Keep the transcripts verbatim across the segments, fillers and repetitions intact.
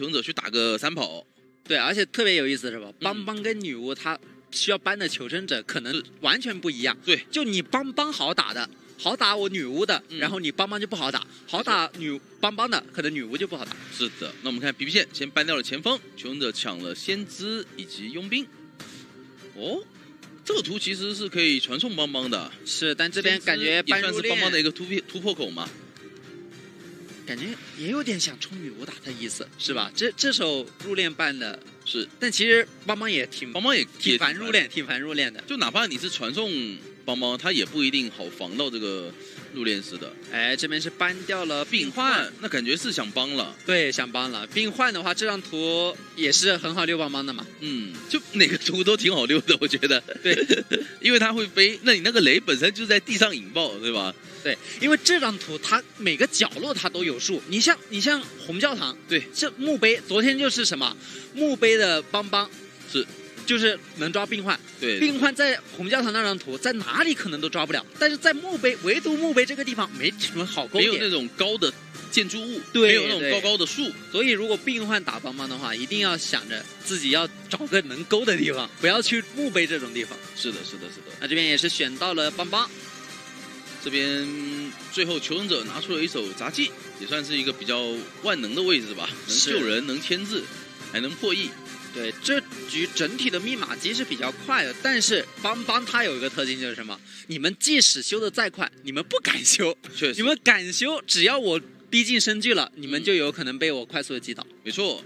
勇者去打个三跑。对，而且特别有意思是吧？邦邦跟女巫她需要搬的求生者可能完全不一样。对，就你邦邦好打的。 好打我女巫的，嗯、然后你邦邦就不好打；好打女邦邦的，可能女巫就不好打。是的，那我们看皮皮线先搬掉了前锋，求生者抢了先知以及佣兵。哦，这个图其实是可以传送邦邦的。是，但这边感觉搬入也算是邦邦的一个突破突破口嘛。感觉也有点想冲女巫打的意思，是吧？这这手入练办的是，但其实邦邦也挺邦邦也挺烦入练，挺烦入练的。就哪怕你是传送。 邦邦他也不一定好防到这个入殓师的。哎，这边是搬掉了病患，那感觉是想帮了。对，想帮了。病患的话，这张图也是很好溜邦邦的嘛。嗯，就哪个图都挺好溜的，我觉得。对，因为他会飞，那你那个雷本身就在地上引爆，对吧？对，因为这张图它每个角落它都有数。你像你像红教堂，对，这墓碑昨天就是什么墓碑的邦邦是。 就是能抓病患，对，病患在红教堂那张图在哪里可能都抓不了，但是在墓碑，唯独墓碑这个地方没什么好勾点，没有那种高的建筑物，对，没有那种高高的树，所以如果病患打邦邦的话，一定要想着自己要找个能勾的地方，不要去墓碑这种地方。是的，是的，是的。那这边也是选到了邦邦，这边最后求生者拿出了一手杂技，也算是一个比较万能的位置吧，能救人，能牵制，还能破译。 对，这局整体的密码机是比较快的，但是邦邦它有一个特性就是什么？你们即使修的再快，你们不敢修，确实，你们敢修，只要我逼近身距了，你们就有可能被我快速的击倒。没错，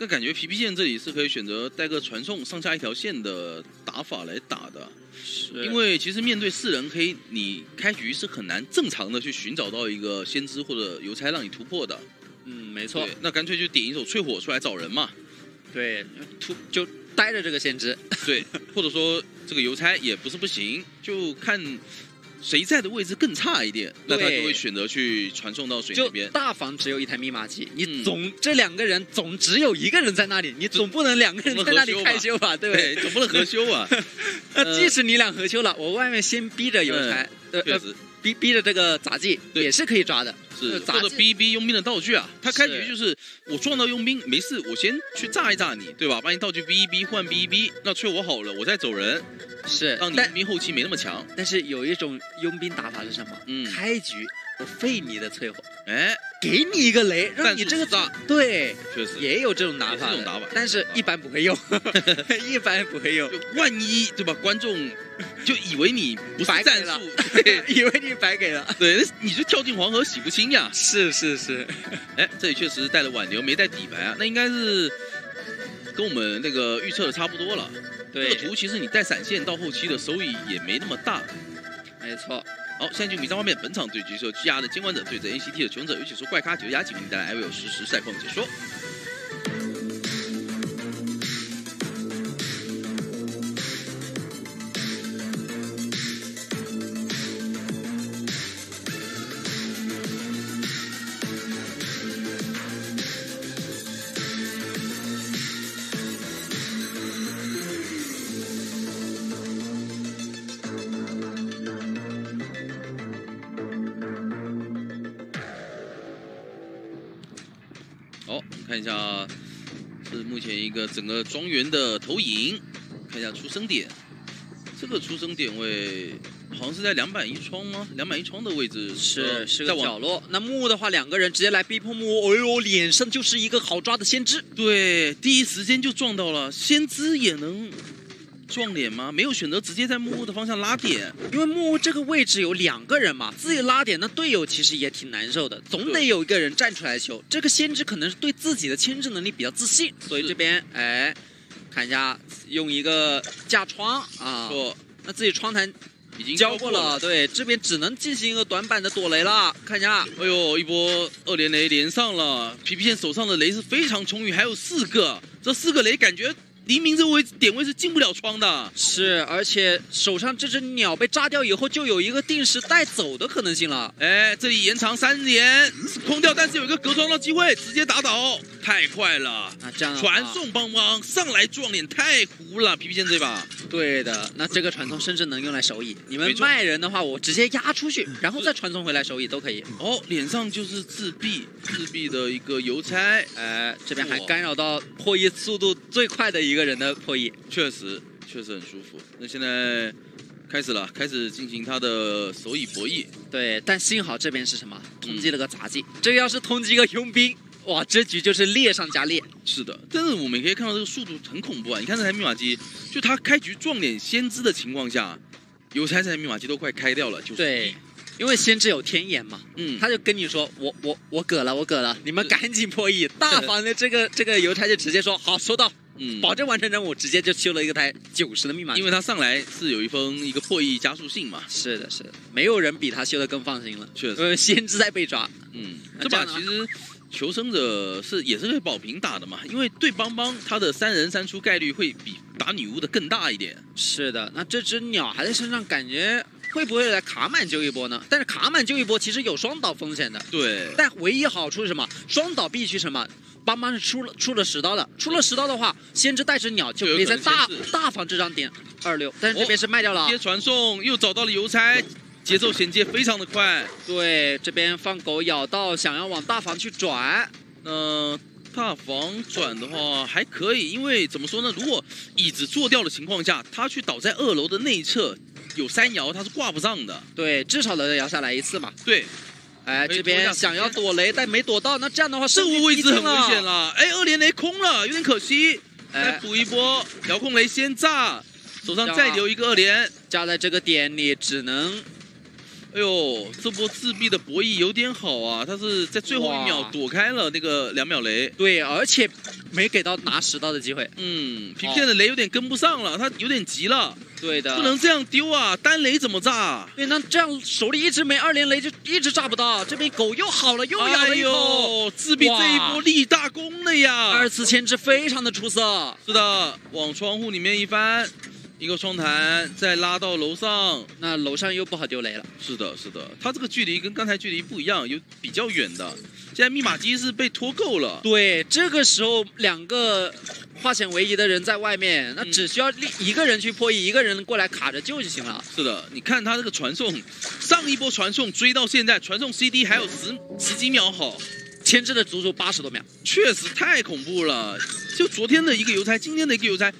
那感觉皮皮线这里是可以选择带个传送上下一条线的打法来打的，因为其实面对四人黑，你开局是很难正常的去寻找到一个先知或者邮差让你突破的。嗯，没错，那干脆就点一手淬火出来找人嘛。 对，突就待着这个先知，对，或者说这个邮差也不是不行，就看谁在的位置更差一点，那他就会选择去传送到谁那边。就大房只有一台密码机，你总、嗯、这两个人总只有一个人在那里，你总不能两个人在那里开修吧，对不对？总不能合修啊。那即使你俩合修了，我外面先逼着邮差，嗯、呃，逼逼着这个杂技也是可以抓的。 是或者逼一逼佣兵的道具啊，他开局就是我撞到佣兵没事，我先去炸一炸你，对吧？把你道具逼一逼，换逼一逼，那催我好了，我再走人，是让你佣兵后期没那么强。但是有一种佣兵打法是什么？嗯，开局我废你的淬火，哎，给你一个雷，让你这个炸，对，确实也有这种打法，这种打法，但是一般不会用，一般不会用，万一对吧？观众。 就以为你不白战术，对，以为你白给了，对，你就跳进黄河洗不清呀。是是是，哎，这里确实带了挽留，没带底牌啊，那应该是跟我们那个预测的差不多了。对，这个图其实你带闪现到后期的收益也没那么大。没错。好，现在就迷障方面，本场对局是由 G R 的监管者对阵 N C T 的求生者，有请出怪咖九牙，请为您带来 I V L 实时赛况解说。 看一下，是目前一个整个庄园的投影。看一下出生点，这个出生点位好像是在两板一窗吗？两板一窗的位置是是个角落。那木的话，两个人直接来逼迫木，哎呦，脸上就是一个好抓的先知。对，第一时间就撞到了，先知也能。 撞脸吗？没有选择直接在木屋的方向拉点，因为木屋这个位置有两个人嘛，自己拉点，那队友其实也挺难受的，总得有一个人站出来修。这个先知可能是对自己的牵制能力比较自信，所以这边哎，看一下用一个架窗啊，说那自己窗台已经交过了，对，这边只能进行一个短板的躲雷了。看一下，哎呦，一波二连雷连上了，皮皮线手上的雷是非常充裕，还有四个，这四个雷感觉。黎明这位点位是进不了窗的。是，而且手上这只鸟被炸掉以后，就有一个定时带走的可能性了。哎，这里延长三连空掉，但是有一个隔窗的机会，直接打倒，太快了啊！这样传送帮帮上来撞脸太糊了 ，P P 线这把。对的，那这个传送甚至能用来手椅。你们卖人的话，我直接压出去，然后再传送回来手椅都可以。哦，脸上就是自闭，自闭的一个邮差。哎，这边还干扰到破译速度最快的一个人的破译，确实确实很舒服。那现在开始了，开始进行他的手椅博弈。对，但幸好这边是什么？通缉了个杂技，嗯、这要是通缉个佣兵。 哇，这局就是劣上加劣。是的，但是我们可以看到这个速度很恐怖啊！你看这台密码机，就他开局撞脸先知的情况下，邮差这台密码机都快开掉了，就是。对，因为先知有天眼嘛，嗯，他就跟你说，我我我葛了，我葛了，你们赶紧破译。大房的这个这个邮差就直接说，好，收到，嗯，保证完成任务，直接就修了一个台九十的密码机，因为他上来是有一封一个破译加速信嘛。是的，是的，没有人比他修的更放心了。确实，呃，先知在被抓，嗯，这把其实。 求生者是也是被保平打的嘛，因为对邦邦他的三人三出概率会比打女巫的更大一点。是的，那这只鸟还在身上，感觉会不会来卡满就一波呢？但是卡满就一波其实有双倒风险的。对。但唯一好处是什么？双倒必须什么？邦邦是出了出了十刀的，出了十刀的话，先知带只鸟就可以在大大房这张点二六，但是这边是卖掉了。接传送又找到了邮差。 节奏衔接非常的快，对，这边放狗咬到，想要往大房去转，嗯、呃，大房转的话还可以，因为怎么说呢？如果椅子坐掉的情况下，他去倒在二楼的内侧，有三摇他是挂不上的，对，至少能摇下来一次嘛。对，哎，这边想要躲雷，但没躲到，那这样的话，这个位置很危险了，哎，二连雷空了，有点可惜，哎、再补一波，遥控雷先炸，手上再留一个二连，加在这个点里只能。 哎呦，这波自闭的博弈有点好啊，他是在最后一秒躲开了那个两秒雷，对，而且没给到拿十刀的机会。嗯，皮皮的雷有点跟不上了，他有点急了。对的，不能这样丢啊，单雷怎么炸？对，那这样手里一直没二连雷就一直炸不到。这边狗又好了，又咬了一口，哎、自闭这一波立大功了呀！二次牵制非常的出色。是的，往窗户里面一翻。 一个窗台，再拉到楼上，那楼上又不好丢雷了。是的，是的，它这个距离跟刚才距离不一样，有比较远的。现在密码机是被拖够了。对，这个时候两个化险为夷的人在外面，那只需要一个人去破译，一个人过来卡着救就行了。是的，你看他这个传送，上一波传送追到现在，传送 C D 还有十十几秒好。 牵制了足足八十多秒，确实太恐怖了。就昨天的一个邮差，今天的一个邮差，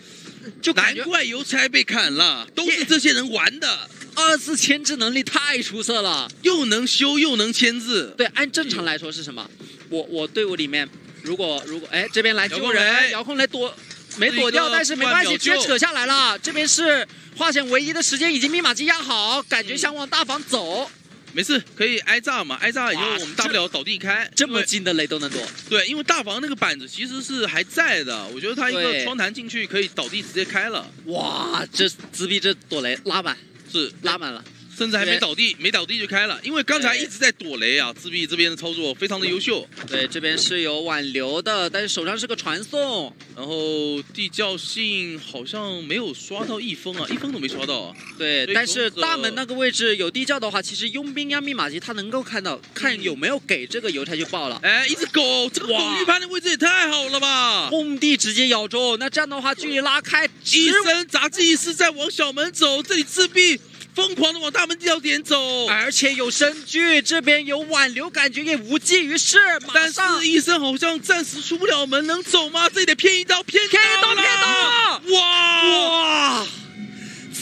就难怪邮差被砍了，都是这些人玩的。二次牵制能力太出色了，又能修又能牵制。对，按正常来说是什么？我我队伍里面，如果如果哎这边来救人，遥控来躲，没躲掉，但是没关系，直接扯下来了。这边是化险为夷的时间，已经密码机压好，感觉想往大房走。嗯 没事，可以挨炸嘛？挨炸以后我们大不了倒地开，这么近的雷都能躲。对，因为大房那个板子其实是还在的，我觉得他一个窗弹进去可以倒地直接开了。哇，这自闭这躲雷拉满是拉满了，甚至还没倒地，没倒地就开了。因为刚才一直在躲雷啊，自闭这边的操作非常的优秀。对，这边是有挽留的，但是手上是个传送，然后地教性好像没有刷到一封啊，一封都没刷到啊。对，但是大门那个位置有地窖的话，其实佣兵压密码机他能够看到，看有没有给这个邮差就爆了。哎，一只狗，这个狗预判的位置也太好了吧！空地直接咬中，那这样的话距离拉开，一身杂技是在往小门走，这里自闭。 疯狂的往大门地窖点走，而且有身具，这边有挽留，感觉也无济于事。但是医生好像暂时出不了门，能走吗？这里得偏一刀，偏一刀，偏一刀！哇哇，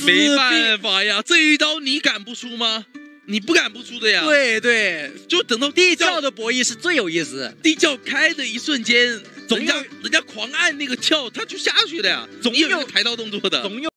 没办法呀，这一刀你敢不出吗？你不敢不出的呀。对对，就等到地窖的博弈是最有意思。地窖开的一瞬间，总要人家狂按那个跳，他就下去了呀。总有抬刀动作的。